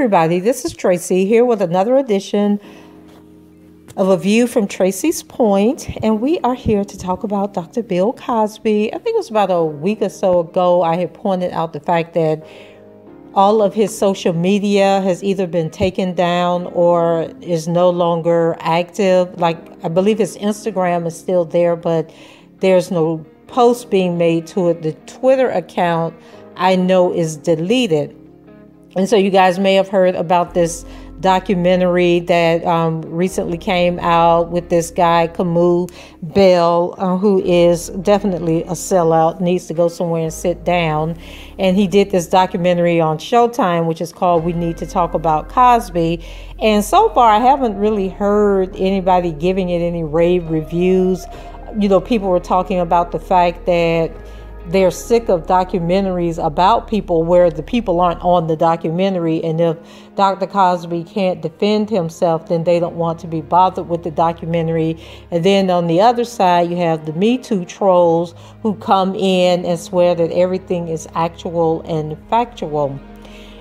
Everybody, this is Tracy here with another edition of A View from Tracy's Point, and we are here to talk about Dr. Bill Cosby. I think it was about a week or so ago I had pointed out the fact that all of his social media has either been taken down or is no longer active. Like, I believe his Instagram is still there, but there's no post being made to it. The Twitter account I know is deleted. And so you guys may have heard about this documentary that recently came out with this guy, Kamau Bell, who is definitely a sellout, needs to go somewhere and sit down. And he did this documentary on Showtime, which is called We Need to Talk About Cosby. And so far, I haven't really heard anybody giving it any rave reviews. You know, people were talking about the fact that they're sick of documentaries about people where the people aren't on the documentary. And if Dr. Cosby can't defend himself, then they don't want to be bothered with the documentary. And then on the other side, you have the Me Too trolls who come in and swear that everything is actual and factual.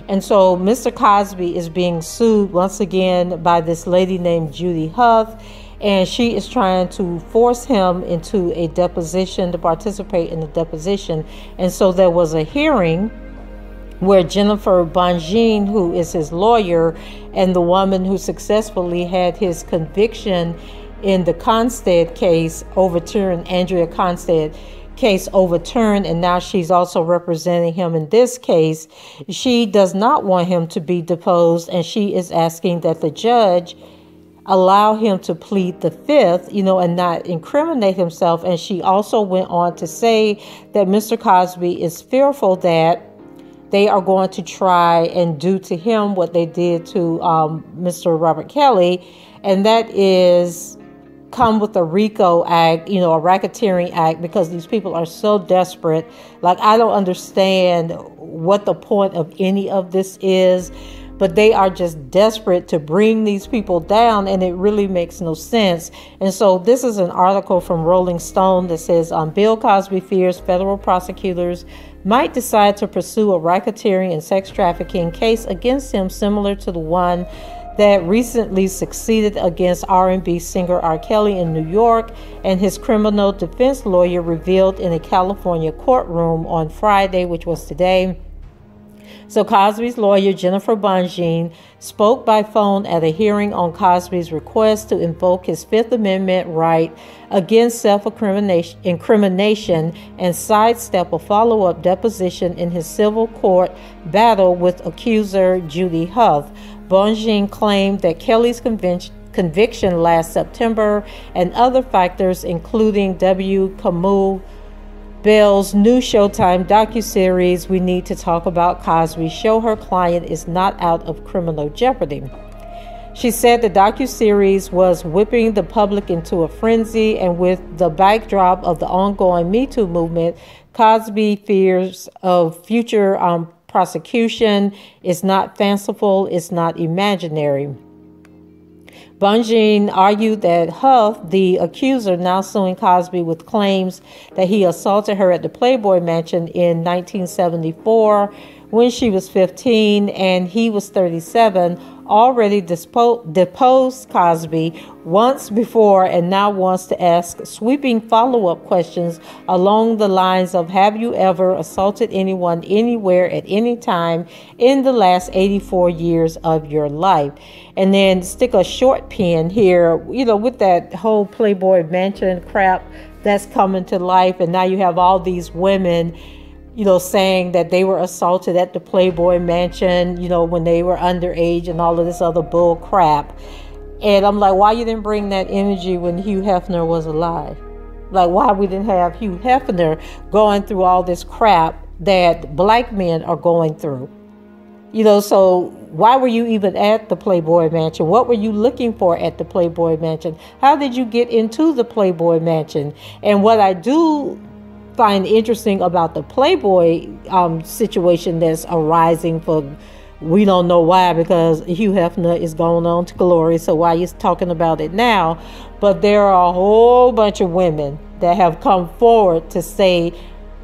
And so Mr. Cosby is being sued once again by this lady named Judy Huth. And she is trying to force him into a deposition, to participate in the deposition. And so there was a hearing where Jennifer Bonjean, who is his lawyer, and the woman who successfully had his conviction in the Constand case overturned, Andrea Constand case overturned, and now she's also representing him in this case. She does not want him to be deposed, and she is asking that the judge allow him to plead the fifth, you know, and not incriminate himself. And she also went on to say that Mr. Cosby is fearful that they are going to try and do to him what they did to Mr. Robert Kelly, and that is come with a RICO act, you know, a racketeering act, because these people are so desperate. Like, I don't understand what the point of any of this is, but they are just desperate to bring these people down, and it really makes no sense. And so this is an article from Rolling Stone that says, Bill Cosby fears federal prosecutors might decide to pursue a racketeering and sex trafficking case against him similar to the one that recently succeeded against R&B singer R. Kelly in New York, and his criminal defense lawyer revealed in a California courtroom on Friday, which was today. So Cosby's lawyer, Jennifer Bonjean, spoke by phone at a hearing on Cosby's request to invoke his Fifth Amendment right against self-incrimination and sidestep a follow-up deposition in his civil court battle with accuser Judy Huth. Bonjean claimed that Kelly's conviction last September and other factors, including W. Kamau Bell's new Showtime docuseries, We Need to Talk About Cosby, show her client is not out of criminal jeopardy. She said the docuseries was whipping the public into a frenzy, and with the backdrop of the ongoing Me Too movement, Cosby fears of future prosecution is not fanciful, it's not imaginary. Bonjean argued that Huth, the accuser, now suing Cosby with claims that he assaulted her at the Playboy Mansion in 1974 when she was 15 and he was 37, already deposed Cosby once before and now wants to ask sweeping follow-up questions along the lines of, have you ever assaulted anyone anywhere at any time in the last 84 years of your life? And then stick a short pin here, you know, with that whole Playboy Mansion crap that's coming to life, and now you have all these women, you know, saying that they were assaulted at the Playboy Mansion, you know, when they were underage and all of this other bull crap. And I'm like, why you didn't bring that energy when Hugh Hefner was alive? Like, why we didn't have Hugh Hefner going through all this crap that black men are going through. You know, so why were you even at the Playboy Mansion? What were you looking for at the Playboy Mansion? How did you get into the Playboy Mansion? And what I do find interesting about the Playboy situation that's arising for, we don't know why, because Hugh Hefner is going on to glory, so why he's talking about it now, but there are a whole bunch of women that have come forward to say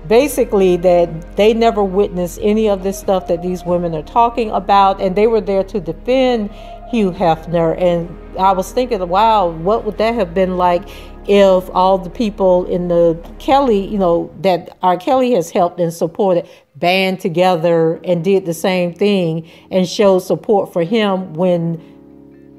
basically that they never witnessed any of this stuff that these women are talking about, and they were there to defend Hugh Hefner. And I was thinking, wow, what would that have been like if all the people in the Kelly, you know, that R. Kelly has helped and supported, band together and did the same thing and showed support for him when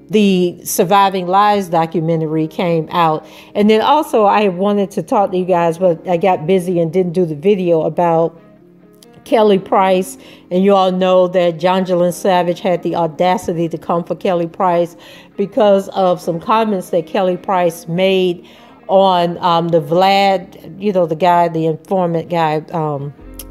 the Surviving Lies documentary came out. And then also I wanted to talk to you guys, but I got busy and didn't do the video about Kelly Price. And you all know that Jonjelyn Savage had the audacity to come for Kelly Price because of some comments that Kelly Price made on the Vlad, you know, the guy, the informant guy,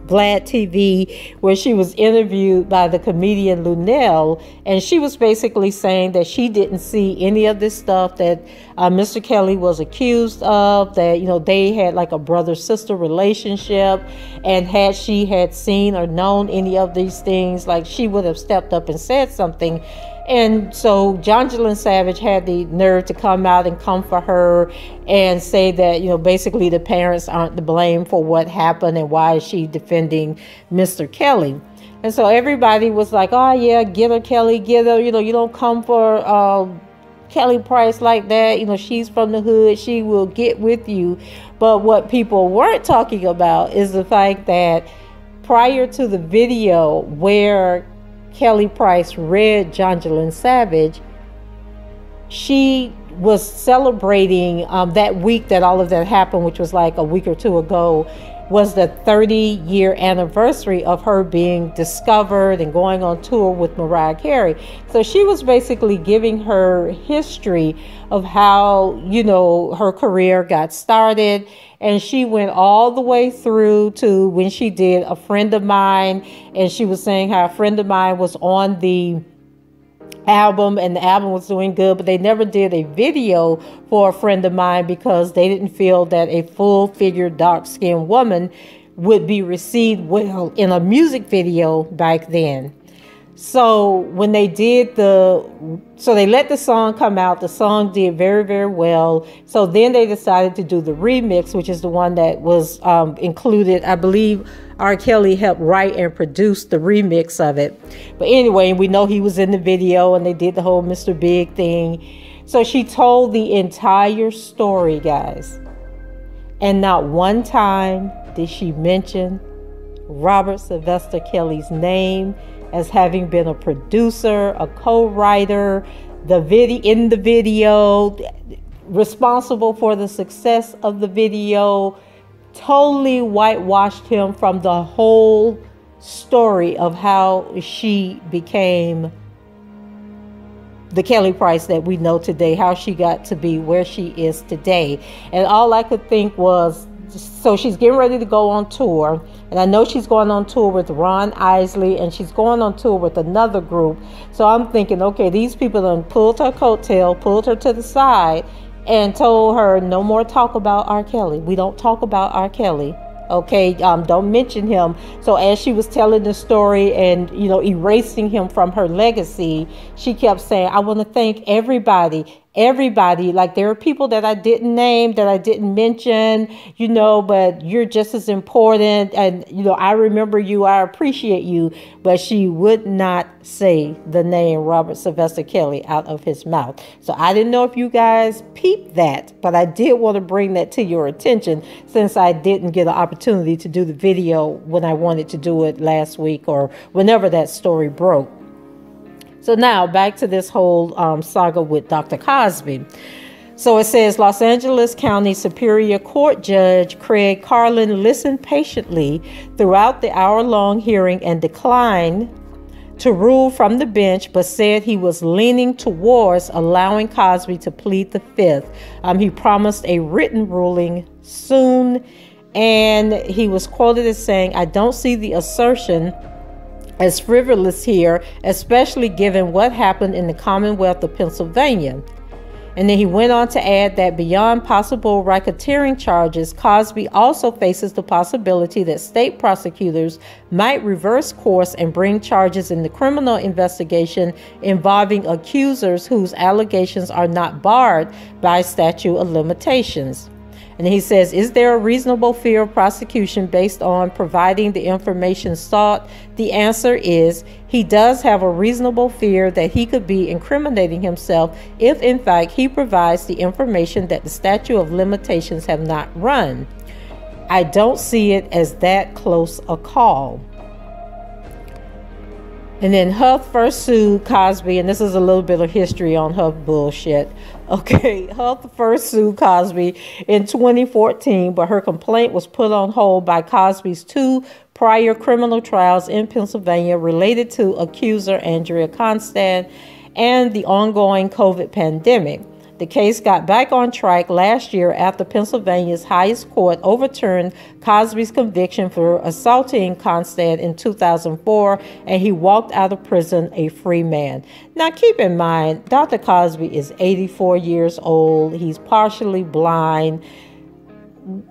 Vlad TV, where she was interviewed by the comedian Lunell, and she was basically saying that she didn't see any of this stuff that Mr. Kelly was accused of, that, you know, they had like a brother-sister relationship, and had she had seen or known any of these things, like, she would have stepped up and said something. And so Jonjelyn Savage had the nerve to come out and comfort her and say that, you know, basically the parents aren't to blame for what happened, and why is she defending Mr. Kelly? And so everybody was like, oh yeah, get her, Kelly, get her. You know, you don't come for Kelly Price like that. You know, she's from the hood. She will get with you. But what people weren't talking about is the fact that prior to the video where Kelly Price read Jonjelyn Savage, she was celebrating that week that all of that happened, which was like a week or two ago, was the 30-year anniversary of her being discovered and going on tour with Mariah Carey. So she was basically giving her history of how, you know, her career got started. And she went all the way through to when she did A Friend of Mine, and she was saying how A Friend of Mine was on the album and the album was doing good, but they never did a video for A Friend of Mine because they didn't feel that a full-figured, dark-skinned woman would be received well in a music video back then. So when they did so they let the song come out, the song did very, very well. So then they decided to do the remix, which is the one that was included. I believe R. Kelly helped write and produce the remix of it. But anyway, we know he was in the video, and they did the whole Mr. Big thing. So she told the entire story, guys. And not one time did she mention Robert Sylvester Kelly's name as having been a producer, a co-writer, in the video, responsible for the success of the video, totally whitewashed him from the whole story of how she became the Kelly Price that we know today, how she got to be where she is today. And all I could think was, so she's getting ready to go on tour, and I know she's going on tour with Ron Isley, and she's going on tour with another group. So I'm thinking, okay, these people done pulled her coattail, pulled her to the side, and told her no more talk about R. Kelly. We don't talk about R. Kelly. Okay, don't mention him. So as she was telling the story and, you know, erasing him from her legacy, she kept saying, I want to thank everybody. Like, there are people that I didn't name, that I didn't mention, you know, but you're just as important. And, you know, I remember you, I appreciate you. But she would not say the name Robert Sylvester Kelly out of his mouth. So I didn't know if you guys peeped that, but I did want to bring that to your attention since I didn't get an opportunity to do the video when I wanted to do it last week or whenever that story broke. So now back to this whole saga with Dr. Cosby. So it says, Los Angeles County Superior Court Judge Craig Carlin listened patiently throughout the hour-long hearing and declined to rule from the bench, but said he was leaning towards allowing Cosby to plead the fifth. He promised a written ruling soon And he was quoted as saying, "I don't see the assertion as frivolous here, especially given what happened in the Commonwealth of Pennsylvania." And then he went on to add that beyond possible racketeering charges, Cosby also faces the possibility that state prosecutors might reverse course and bring charges in the criminal investigation involving accusers whose allegations are not barred by statute of limitations. And he says, "Is there a reasonable fear of prosecution based on providing the information sought? The answer is he does have a reasonable fear that he could be incriminating himself if, in fact, he provides the information that the statute of limitations have not run. I don't see it as that close a call." And then Huth first sued Cosby, and this is a little bit of history on Huth bullshit. Okay, Huth first sued Cosby in 2014, but her complaint was put on hold by Cosby's two prior criminal trials in Pennsylvania related to accuser Andrea Constand and the ongoing COVID pandemic. The case got back on track last year after Pennsylvania's highest court overturned Cosby's conviction for assaulting Constand in 2004, and he walked out of prison a free man. Now, keep in mind, Dr. Cosby is 84 years old. He's partially blind.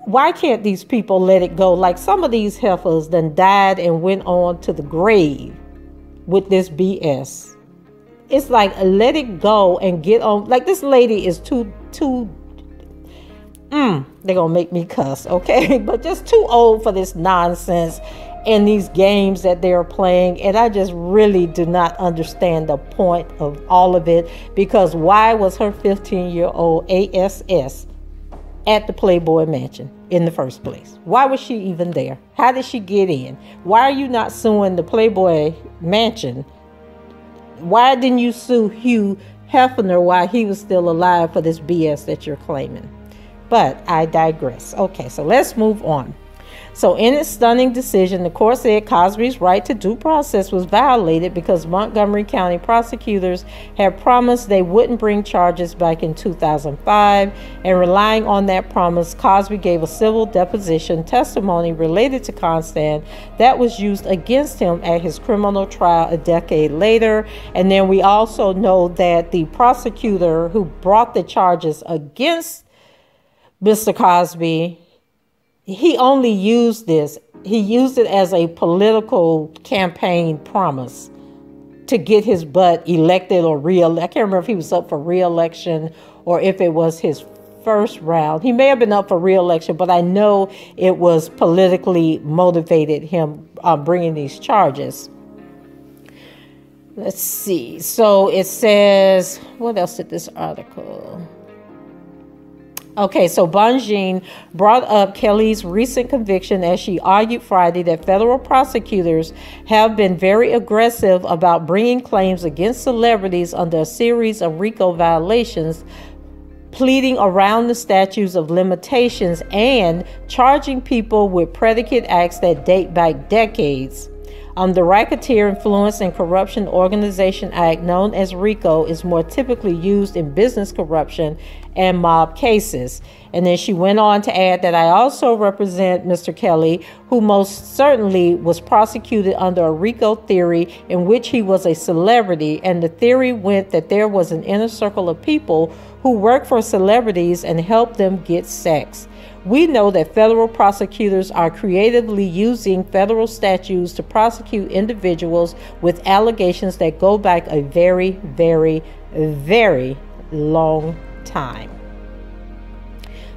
Why can't these people let it go? Like, some of these heifers then died and went on to the grave with this BS. It's like, let it go and get on. Like, this lady is too they're gonna make me cuss, okay? But just too old for this nonsense and these games that they're playing. And I just really do not understand the point of all of it, because why was her 15-year-old ASS at the Playboy Mansion in the first place? Why was she even there? How did she get in? Why are you not suing the Playboy Mansion? Why didn't you sue Hugh Hefner while he was still alive for this BS that you're claiming? But I digress. Okay, so let's move on. So in its stunning decision, the court said Cosby's right to due process was violated because Montgomery County prosecutors had promised they wouldn't bring charges back in 2005, and relying on that promise, Cosby gave a civil deposition testimony related to Constand that was used against him at his criminal trial a decade later. And then we also know that the prosecutor who brought the charges against Mr. Cosby, he only used this. He used it as a political campaign promise to get his butt elected or reelected. I can't remember if he was up for reelection or if it was his first round. He may have been up for reelection, but I know it was politically motivated him bringing these charges. Let's see. So it says, what else did this article? Okay, so Bonjean brought up Kelly's recent conviction as she argued Friday that federal prosecutors have been very aggressive about bringing claims against celebrities under a series of RICO violations, pleading around the statutes of limitations and charging people with predicate acts that date back decades. The Racketeer Influence and Corruption Organization Act, known as RICO, is more typically used in business corruption and mob cases. And then she went on to add that I also represent Mr. Kelly, who most certainly was prosecuted under a RICO theory in which he was a celebrity. And the theory went that there was an inner circle of people who work for celebrities and help them get sex. We know that federal prosecutors are creatively using federal statutes to prosecute individuals with allegations that go back a very, very, very long time.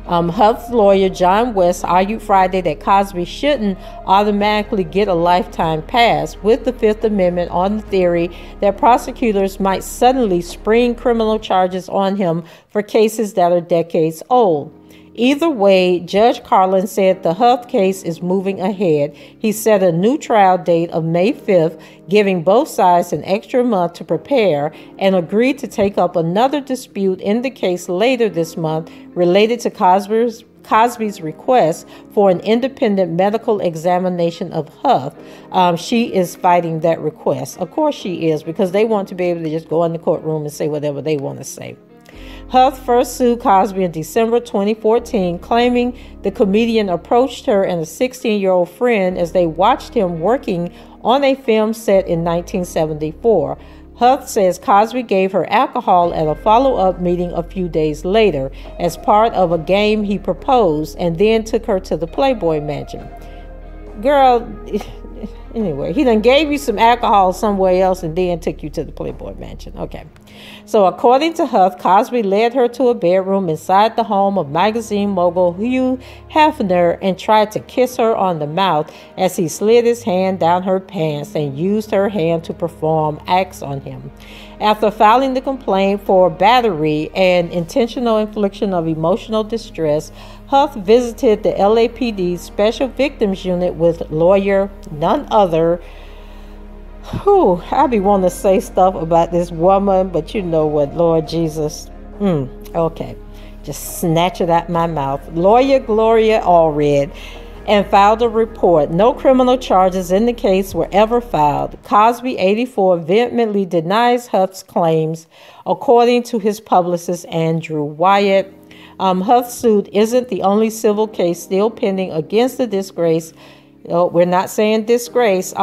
Huth's lawyer John West argued Friday that Cosby shouldn't automatically get a lifetime pass with the Fifth Amendment on the theory that prosecutors might suddenly spring criminal charges on him for cases that are decades old. Either way, Judge Carlin said the Huth case is moving ahead. He set a new trial date of May 5th, giving both sides an extra month to prepare, and agreed to take up another dispute in the case later this month related to Cosby's request for an independent medical examination of Huth. She is fighting that request. Of course she is, because they want to be able to just go in the courtroom and say whatever they want to say. Huth first sued Cosby in December 2014, claiming the comedian approached her and a 16-year-old friend as they watched him working on a film set in 1974. Huth says Cosby gave her alcohol at a follow-up meeting a few days later as part of a game he proposed, and then took her to the Playboy Mansion. Girl, anyway, he done gave you some alcohol somewhere else and then took you to the Playboy Mansion. Okay. So according to Huth, Cosby led her to a bedroom inside the home of magazine mogul Hugh Hefner and tried to kiss her on the mouth as he slid his hand down her pants and used her hand to perform acts on him. After filing the complaint for battery and intentional infliction of emotional distress, Huth visited the LAPD Special Victims Unit with lawyer, none other. Whew, I be wanting to say stuff about this woman, but you know what, Lord Jesus. Okay, just snatch it out my mouth. Lawyer Gloria Allred, and filed a report. No criminal charges in the case were ever filed. Cosby, 84, vehemently denies Huth's claims, according to his publicist, Andrew Wyatt. Huth's suit isn't the only civil case still pending against the disgrace. No, we're not saying disgrace,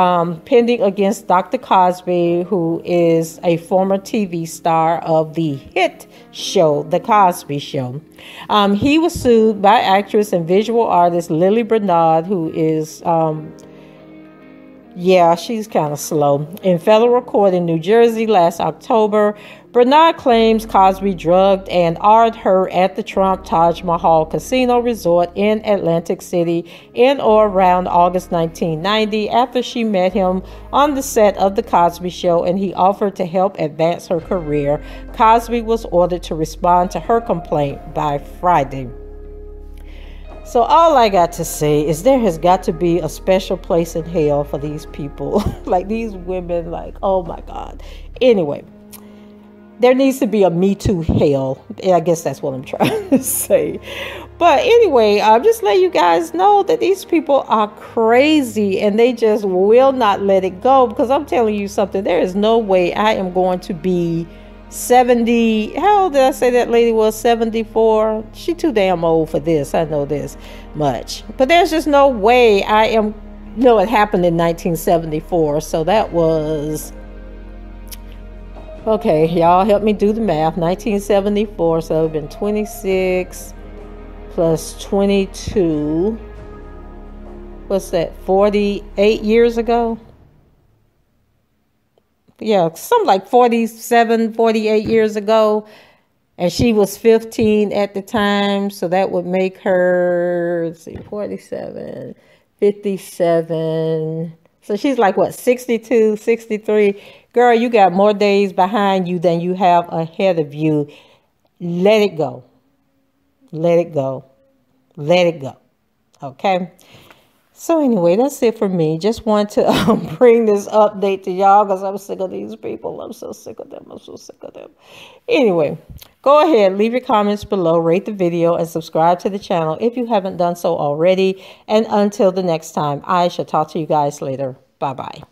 pending against Dr. Cosby, who is a former TV star of the hit show, The Cosby Show. He was sued by actress and visual artist Lili Bernard, who is, yeah, she's kind of slow, in federal court in New Jersey last October. Bernard claims Cosby drugged and R-ed her at the Trump Taj Mahal Casino Resort in Atlantic City in or around August 1990 after she met him on the set of The Cosby Show and he offered to help advance her career. Cosby was ordered to respond to her complaint by Friday. So all I got to say is there has got to be a special place in hell for these people, like these women, like, oh my God. Anyway. There needs to be a Me Too hell. I guess that's what I'm trying to say. But anyway, I'm just letting you guys know that these people are crazy and they just will not let it go, because I'm telling you something. There is no way I am going to be 70. How old did I say that lady was? 74. She too damn old for this. I know this much. But there's just no way I am. No, it happened in 1974. So that was... Okay, y'all help me do the math. 1974, so it'd been 26 plus 22. What's that, 48 years ago? Yeah, something like 47, 48 years ago. And she was 15 at the time, so that would make her, let's see, 47, 57. So she's like, what, 62, 63? Girl, you got more days behind you than you have ahead of you. Let it go. Let it go. Let it go. Okay? So anyway, that's it for me. Just want to bring this update to y'all because I'm sick of these people. I'm so sick of them. I'm so sick of them. Anyway, go ahead. Leave your comments below. Rate the video and subscribe to the channel if you haven't done so already. And until the next time, I shall talk to you guys later. Bye-bye.